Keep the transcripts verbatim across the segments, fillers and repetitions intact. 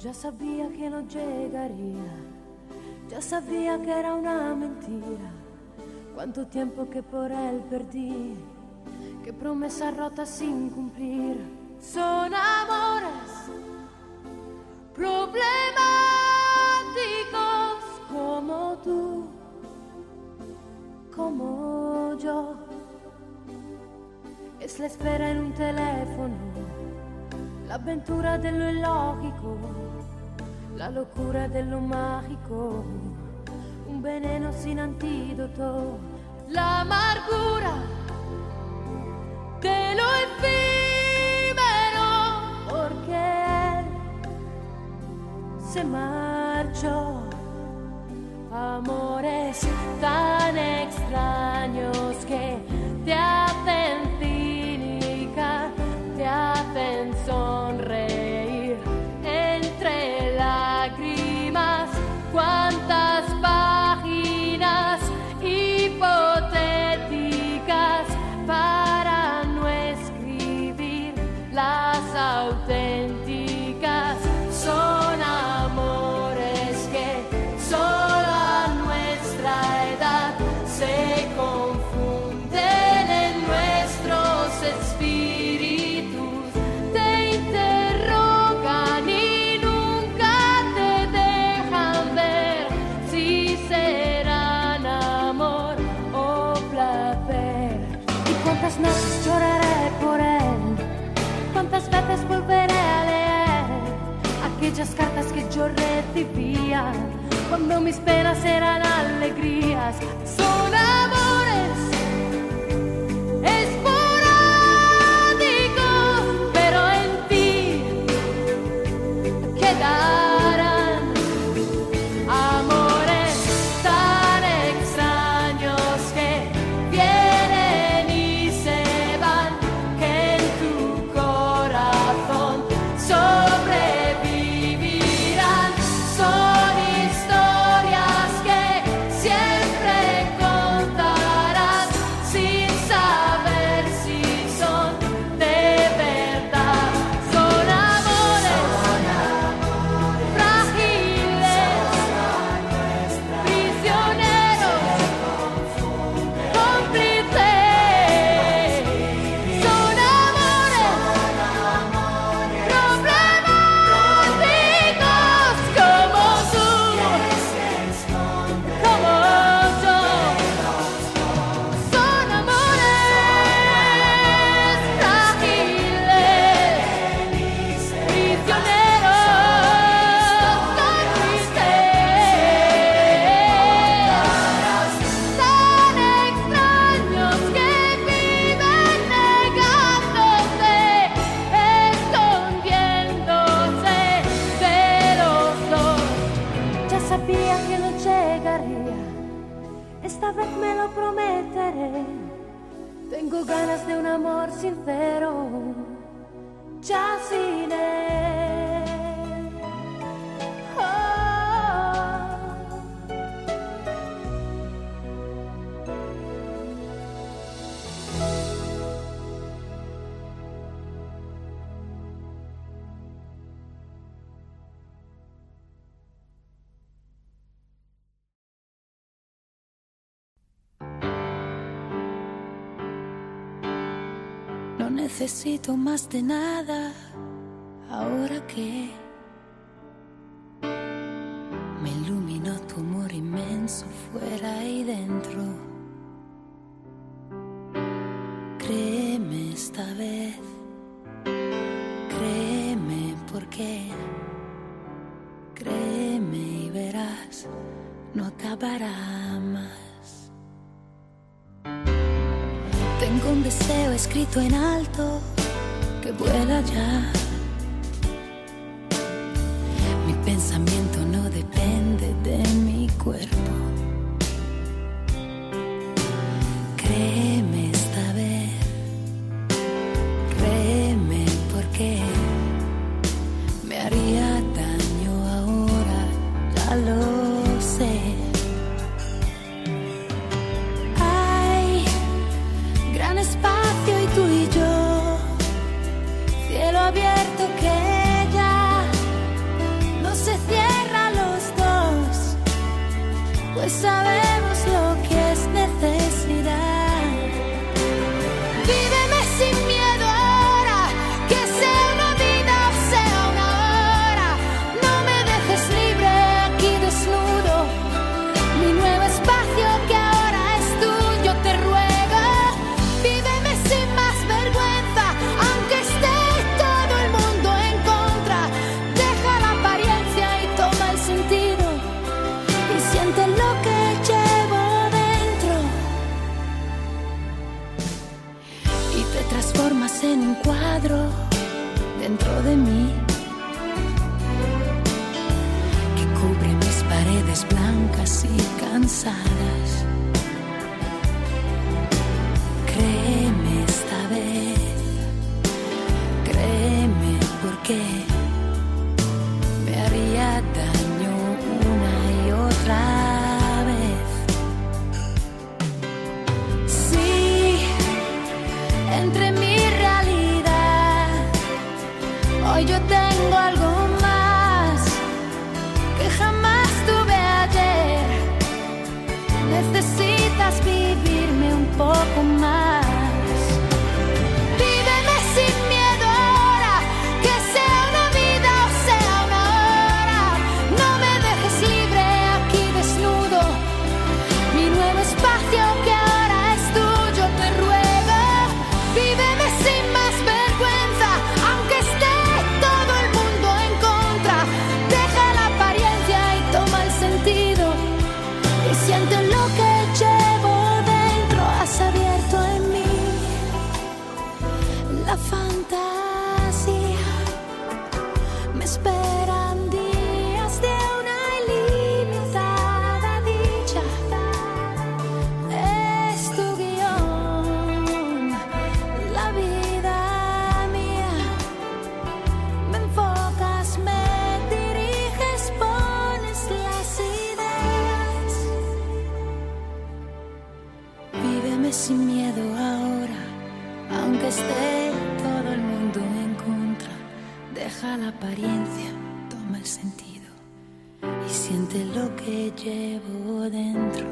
Già sabia che non llegaría, già sabia che era una mentira. Quanto tiempo che por él perdí, che promesas rotas sin cumplir. Son amores problemáticos como tú, como yo. Es la espera en un teléfono, l'avventura dello illogico, la locura dello magico, un veleno sin antidoto, l'amargura dello efímero, porque él se marchó. Amores tan extraños que te hacen cínica, te hacen sonreír entre lágrimas. Cuántas páginas hipotéticas para no escribir las auténticas. Son amores que solo a nuestra edad se confunden en nuestros espíritus. Cuántas noches lloraré por él, cuántas veces volveré a leer aquellas cartas que yo recibía cuando mis penas eran alegrías. Son amores esporádicos, pero en ti quedarán. Amores tan extraños que vienen que no llegaría, esta vez me lo prometeré. Tengo ganas de un amor sincero, ya sin él. Oh. No necesito más de nada ahora que me iluminó tu amor inmenso fuera y dentro. Créeme esta vez, créeme porque créeme y verás, no acabará más. Tengo un deseo escrito en alto que vuela ya. Mi pensamiento no depende de mi cuerpo. Créeme esta vez, créeme porque me haría daño ahora, ya lo sé. Espacio y tú y yo, cielo abierto que ya pues sabemos lo que es necesidad. Víveme sin miedo ahora, que sea una vida o sea una hora. No me dejes libre aquí desnudo, mi nuevo espacio que ahora es tuyo, te ruego. Víveme sin más vergüenza, aunque esté todo el mundo en contra. Deja la apariencia y toma el sentido, y siente lo que llevo dentro. Y te transformas en un cuadro dentro de mí, que cubre mis paredes blancas y cansadas. Créeme esta vez, créeme, porque me haría daño una y otra vez. Sí, entre mi realidad, hoy yo tengo algo más que jamás tuve ayer. Necesitas vivirme un poco más. Víveme sin miedo ahora, que sea una vida o sea una hora. No me dejes libre aquí desnudo, mi nuevo espacio que ahora es tuyo, te ruego. Víveme sin más vergüenza, aunque esté todo el mundo en contra. Deja la apariencia y toma el sentido, y siente lo que llevo dentro. Has abierto en mí la fantasía, me esperan días de una ilimitada dicha. Es tu guión, la vida mía. Me enfocas, me diriges, pones las ideas. Víveme sin miedo ahora, aunque esté todo el mundo en contra. Deja la apariencia, toma el sentido y siente lo que llevo dentro.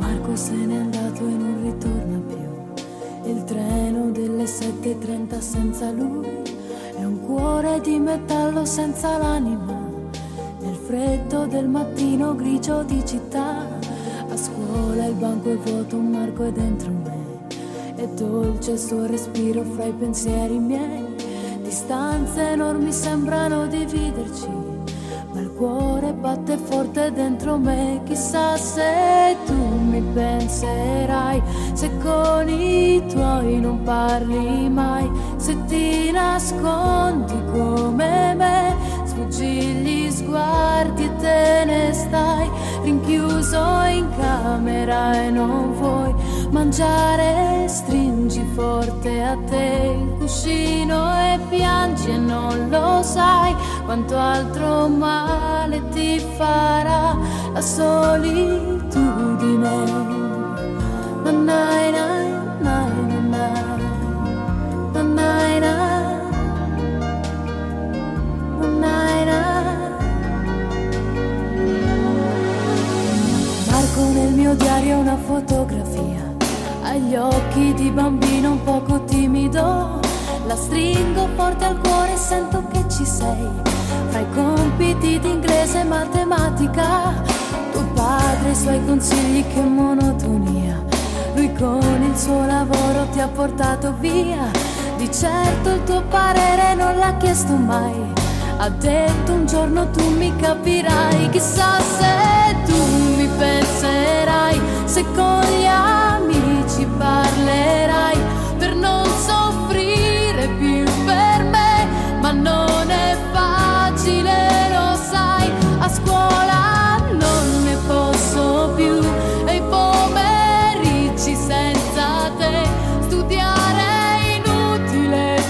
Marco se n'è andato e non ritorna più. Il treno delle sette e trenta senza lui è un cuore di metallo senza l'anima. Nel freddo del mattino grigio di città, a scuola il banco è vuoto, Marco è dentro me. È dolce il suo respiro fra i pensieri miei. Distanze enormi sembrano dividerci, ma il cuore batte forte dentro me. Chissà se tu mi penserai, se con i tuoi non parli mai, se ti nascondi come me, sfuggi gli sguardi e te ne stai rinchiuso in camera e non vuoi mangiare. Stringi forte a te il cuscino e piangi e non lo sai quanto altro male ti farà la solitudine. Na na na na na na na na. Marco nel mio diario una fotografia, agli occhi di bambino un poco timido. La stringo forte al cuore e sento che ci sei, fra i compiti di inglese e matematica. Tuo padre, i suoi consigli, che monotonia. Lui con il suo lavoro ti ha portato via. Di certo il tuo parere non l'ha chiesto mai. Ha detto un giorno tu mi capirai. Chissà se tu mi penserai, se con gli amici parlerai, per non soffrire più per me. Ma non è facile, lo sai, a scuola non ne posso più, e i pomeriggi senza te studiare è inutile.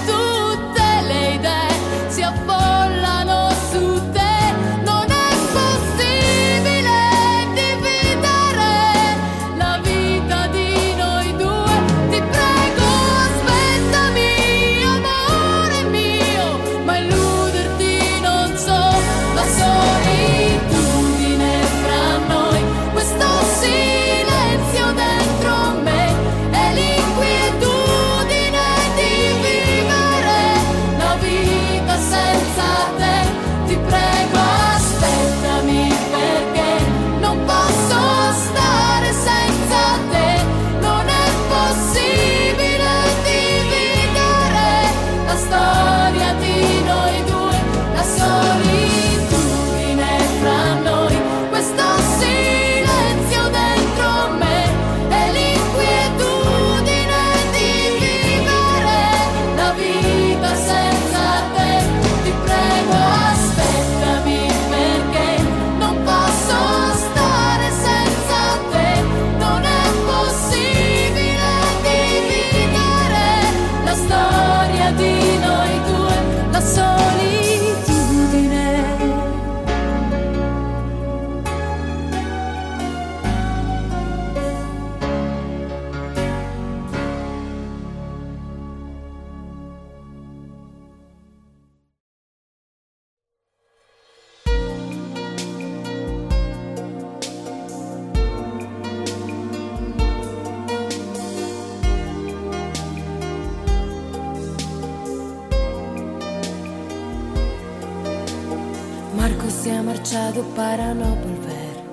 Marco se ha marchado para no volver.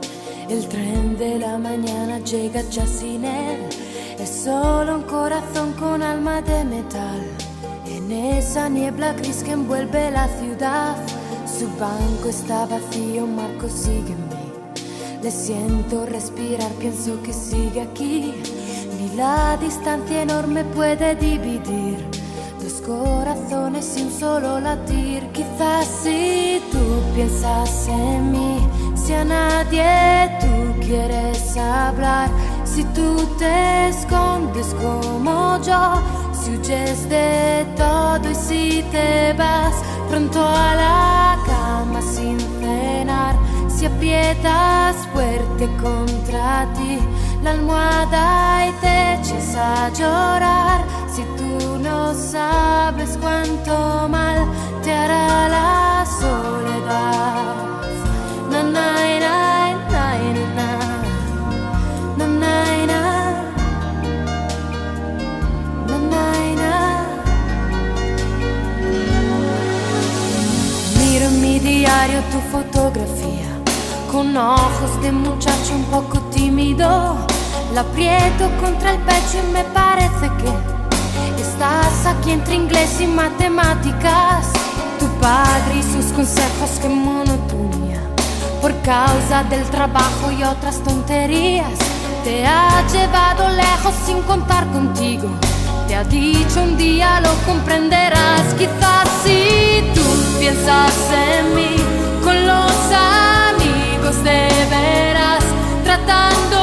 El tren de la mañana llega ya sin él. Es solo un corazón con alma de metal. En esa niebla gris que envuelve la ciudad. Su banco está vacío, Marco sigue en mí. Le siento respirar, pienso que sigue aquí. Ni la distancia enorme puede dividir dos corazones sin un solo latir. Quizás si tú piensas en mí, si a nadie tú quieres hablar, si tú te escondes como yo, si huyes de todo y si te vas pronto a la cama sin cenar, si aprietas fuerte contra ti la almohada y te echas a llorar, si tú no sabes cuánto mal te hará la soledad. Na, na, na, na, na, na, na, na. Diario, tu fotografía, con ojos de muchacho un poco tímido, la aprieto contra el pecho y me parece que estás aquí entre inglés y matemáticas, tu padre y sus consejos, que monotonía, por causa del trabajo y otras tonterías, te ha llevado lejos sin contar contigo, te ha dicho un día lo comprenderás, quizás si tú piensas en mí, con los amigos de veras, tratando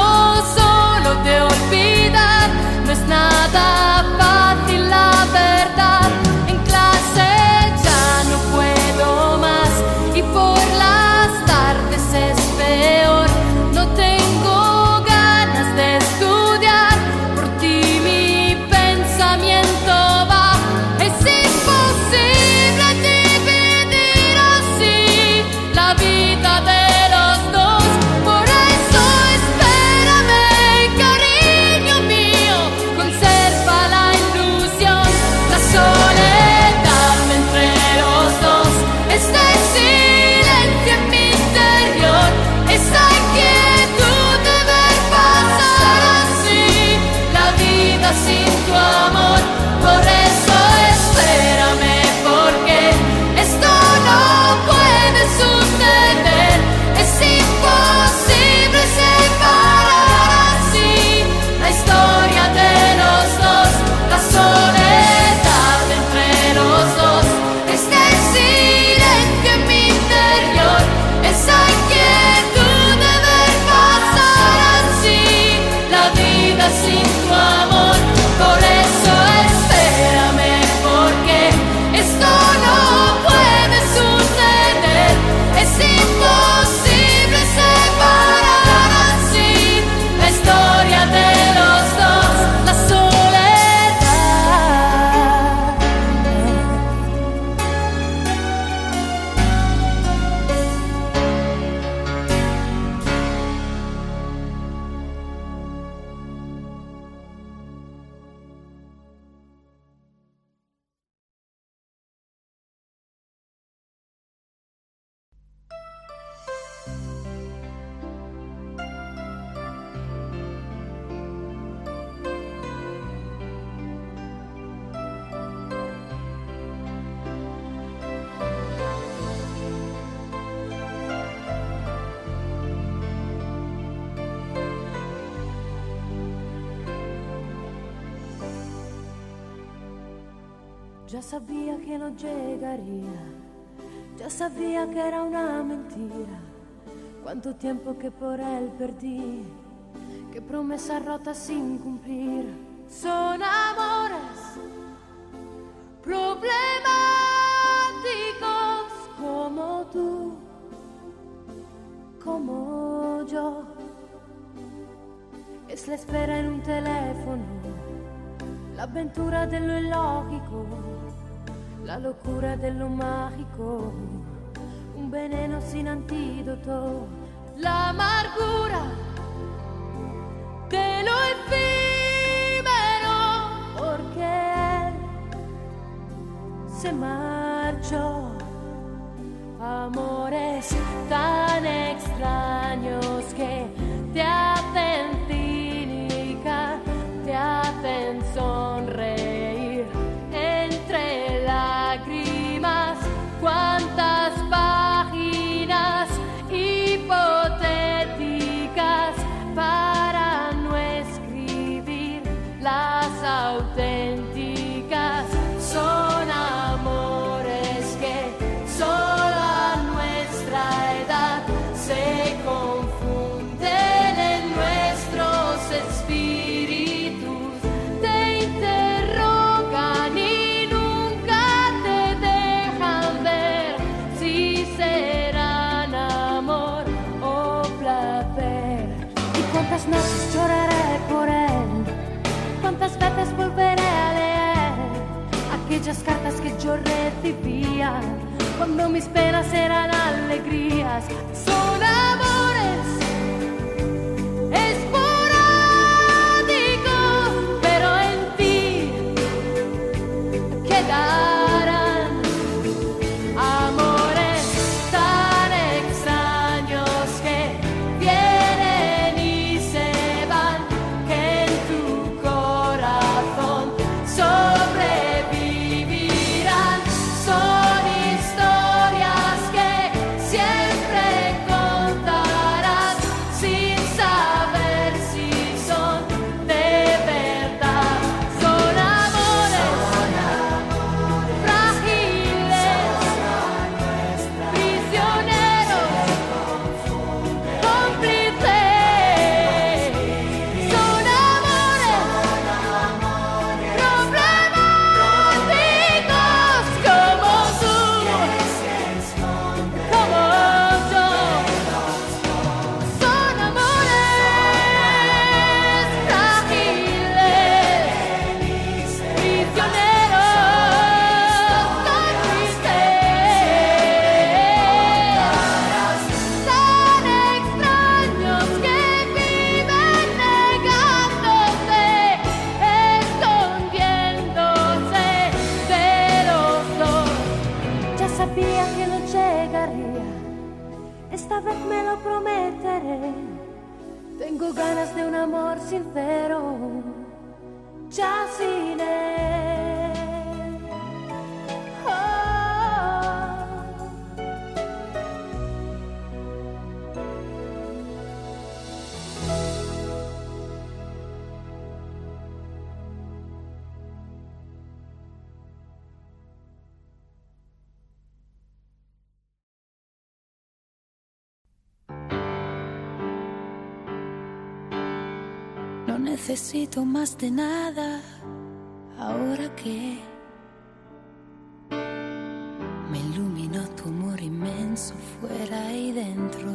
solo de olvidar, no es nada fácil la verdad, en clase ya no puedo más, y por las tardes es peor, no tengo ganas de estudiar, por ti mi pensamiento va, es imposible dividir así la vida de los dos, por eso espérame cariño mío, conserva la ilusión, la soledad entre los dos, este silencio en mi interior, esta inquietud de ver pasar así la vida sin tu amor, por eso espérame porque esto no puede suceder, es imposible separar así la historia de los dos, la soledad entre los dos, este silencio en mi interior, esa inquietud de ver pasar así la vida sin tu amor, por eso espérame porque esto no puede suceder, es imposible separar así la historia de los dos, la soledad. Ya sabía que no llegaría, ya sabía que era una mentira, cuánto tiempo que por él perdí, qué promesas rotas sin cumplir, son amores problemáticos como tú, como yo, es la espera en un teléfono, l'avventura de lo illogico, la locura dello magico, un veneno sin antidoto, l'amargura de lo efímero, porque él se marchó, Amores tan extraños que te hacen cínica, te hacen sonreír entre lágrimas. Cuántas páginas hipotéticas para no escribir las auténticas. Son amores que son noches lloraré por él, cuántas veces volveré a leer aquellas cartas que yo recibía cuando mis penas eran alegrías. Son amores esporádicos, pero en ti queda. Esta vez me lo prometeré. Tengo ganas de un amor sincero, ya sin él. Oh. No necesito más de nada, ahora que me iluminó tu amor inmenso fuera y dentro.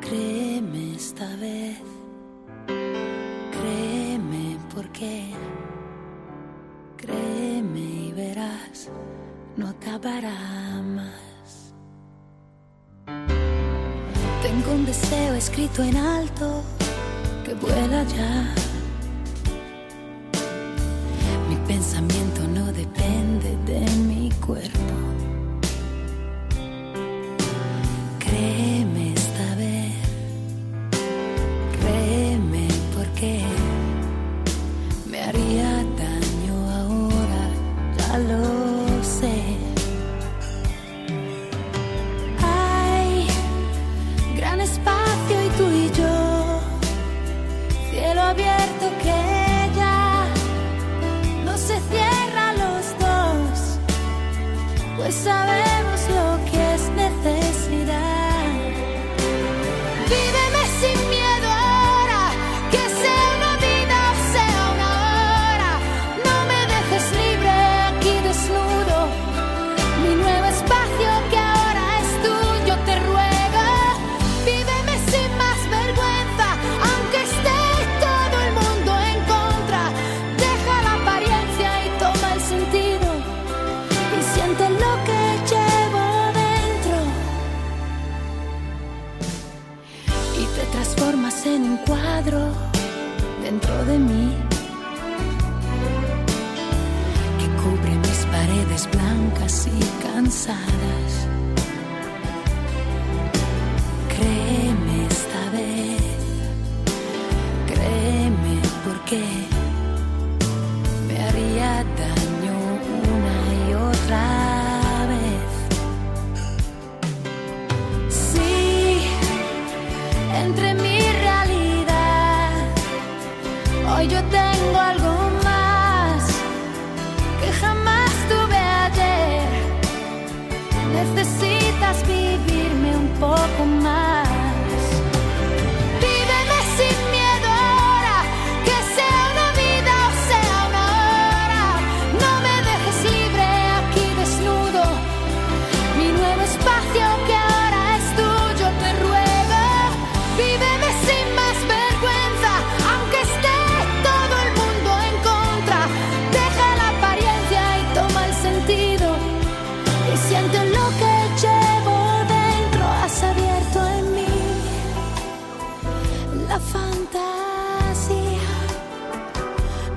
Créeme esta vez, créeme porque, créeme y verás, no acabará más. Tengo un deseo escrito en alto que vuela ya. Mi pensamiento no depende de mi cuerpo. Créeme esta vez, créeme porque me haría daño ahora, ya lo sé. Espacio y tú y yo, cielo abierto que ya no se cierra. pensaras. Créeme esta vez, créeme, porque me haría daño una y otra vez. Sí, entre mi realidad, hoy yo tengo algo más que jamás tuve ayer. Necesitas vivirme un poco más. La fantasía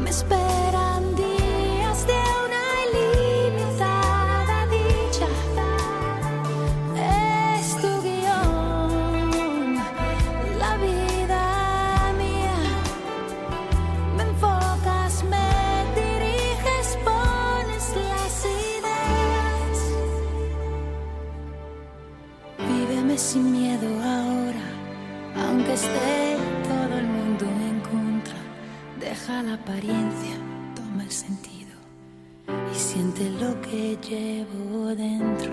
me esperan días de una ilimitada dicha. Es tu guión, la vida mía. Me enfocas, me diriges, pones las ideas. Víveme sin miedo ahora, aunque esté todo el mundo en contra. Deja la apariencia, toma el sentido y siente lo que llevo dentro.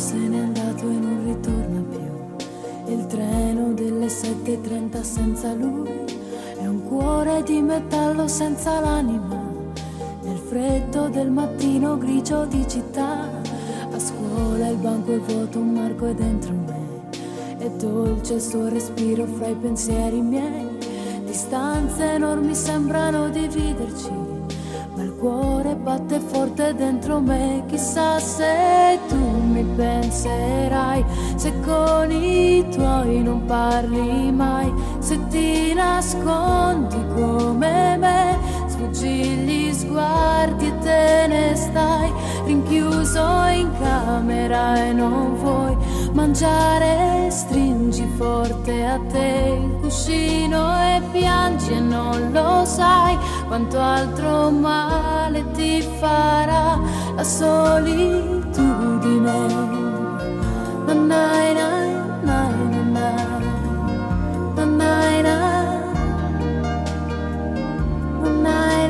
Se n'è andato e non ritorna più. Il treno delle sette e trenta senza lui. È un cuore di metallo senza l'anima. Nel freddo del mattino grigio di città. A scuola il banco è vuoto, Marco è dentro me. È dolce il suo respiro fra i pensieri miei. Distanze enormi sembrano dividerci, ma il cuore batte forte dentro me. Chissà se tu mi penserai, se con i tuoi non parli mai, se ti nascondi come me, sfuggi gli sguardi e te ne stai rinchiuso in camera e non vuoi mangiare. Stringi forte a te il cuscino e piangi e non lo sai quanto altro male ti farà la solitudine. Na na na na na na na na na na.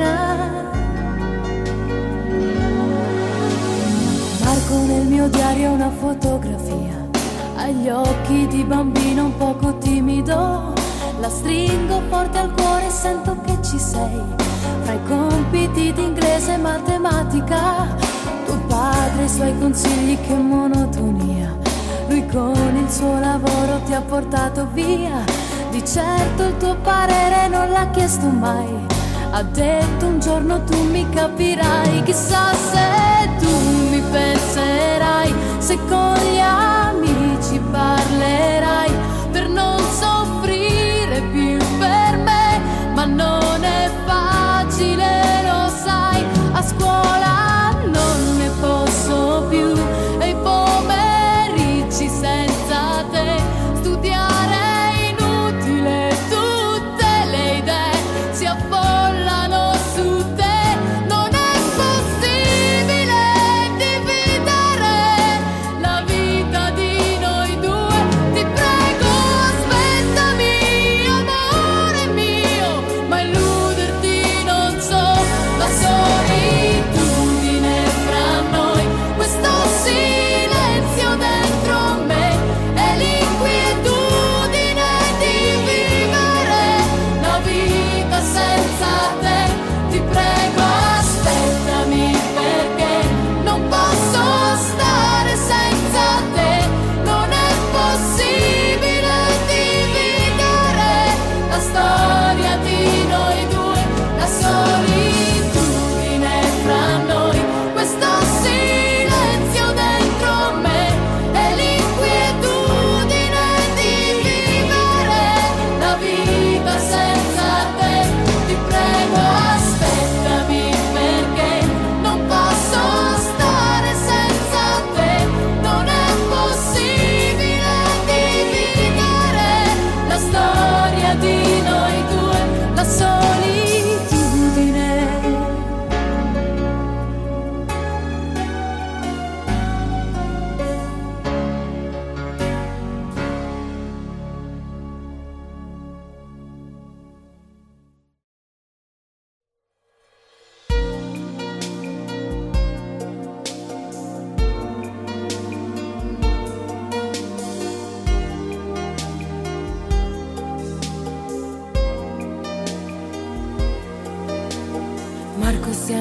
Marco nel mio diario una fotografia, agli occhi di bambino un poco timido. La stringo forte al cuore e sento che ci sei. Fra i compiti di inglese e matematica, tuo padre e i suoi consigli, che monotonia. Lui con il suo lavoro ti ha portato via. Di certo il tuo parere non l'ha chiesto mai. Ha detto un giorno tu mi capirai. Chissà se tu mi penserai, se con gli amici parlerai per non soffrire più per me. Ma non è facile, lo sai. A scuola non ne posso più e i pomeriggi senza te. Studiare è inutile, tutte le idee si affollano su te. Non è possibile dividere la vita di noi due. Ti prego, aspettami, amore mio, ma illuderti non so. La solitudine fra noi, questo silenzio dentro me, è l'inquietude.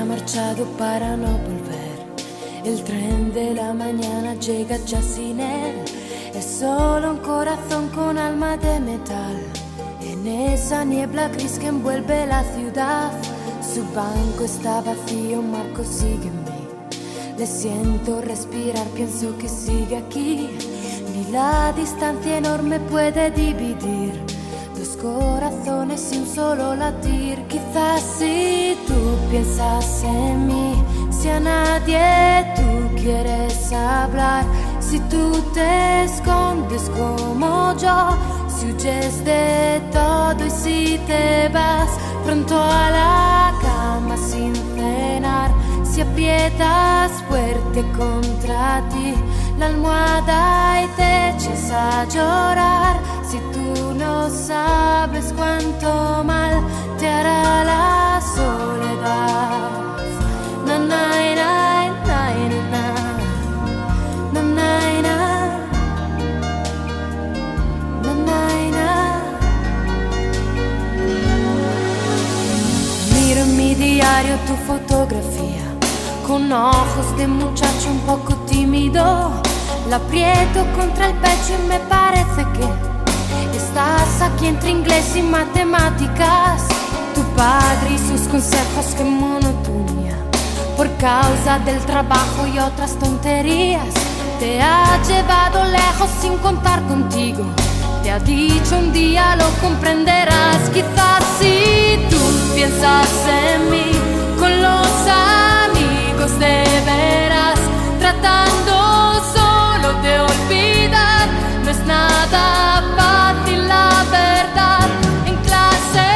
marchado para no volver. El tren de la mañana llega ya sin él. Es solo un corazón con alma de metal. En esa niebla gris que envuelve la ciudad. Su banco está vacío, Marco sigue en mí. Le siento respirar, pienso que sigue aquí. Ni la distancia enorme puede dividir dos corazones y un solo latir. Quizás si tú piensas en mí, si a nadie tú quieres hablar, si tú te escondes como yo, si huyes de todo y si te vas pronto a la cama sin cenar, si aprietas fuerte contra ti la almohada y te echas a llorar, si tú no sabes cuánto mal te hará la soledad. Na, na, na, na, na, na, na, na. Miro en mi diario tu fotografía con ojos de muchacho un poco tímido. La aprieto contra el pecho y me parece que estás aquí entre inglés y matemáticas. Tu padre y sus consejos, que monotonía por causa del trabajo y otras tonterías. Te ha llevado lejos sin contar contigo. Te ha dicho un día lo comprenderás. Quizás si tú piensas en mí, con los amigos de veras, tratando solo de olvidar, no es nada fácil la verdad. En clase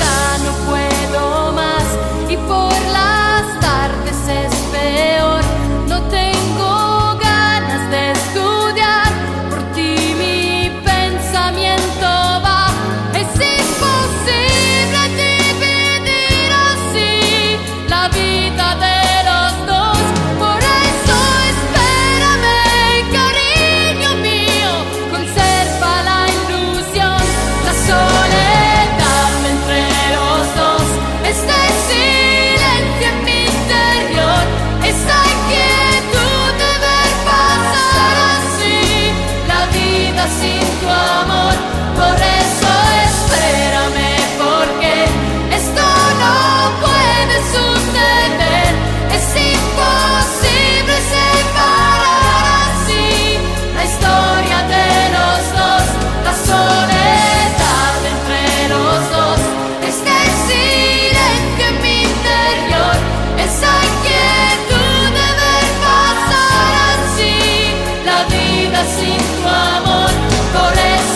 ya no puedo más y por las tardes es peor. No tengo ganas de estudiar, por ti mi pensamiento va. Es imposible dividir así la vida de los dos. Por eso espérame, cariño mío, conserva la ilusión. La soledad entre los dos, este silencio en mi interior, esta inquietud de ver pasar así la vida sin tu amor. Por eso espérame, porque esto no puede suceder. Es imposible separar así la historia de los dos. La soledad entre los dos, este silencio en mi interior, esa inquietud de ver pasar así la vida sin tu amor. Por eso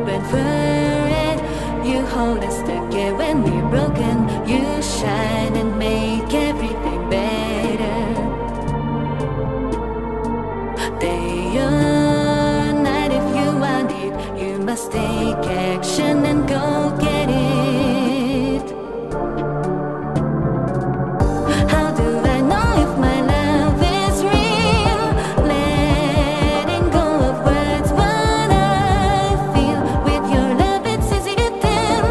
open for it. You hold us together when we're broken. You shine and make everything better. Day or night, if you want it, you must take action and go get it. How do I know if my love is real? Letting go of words, what I feel. With your love it's easy to tell.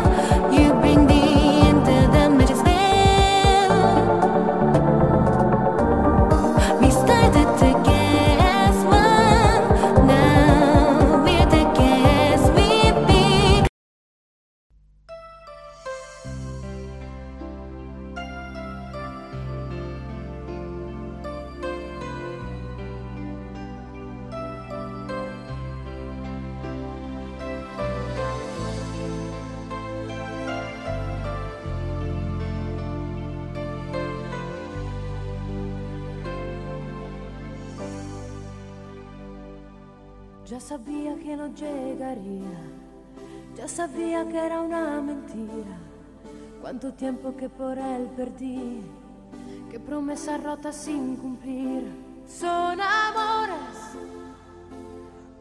You bring the end to the magic spell. We started to get as one. Now we're together as we be. Già sabia che non llegaría, già sabia che era una mentira. Quanto tempo che por él perdí, che promesa rota sin cumplir. Son amores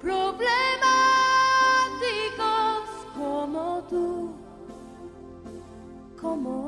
problemáticos como tú, como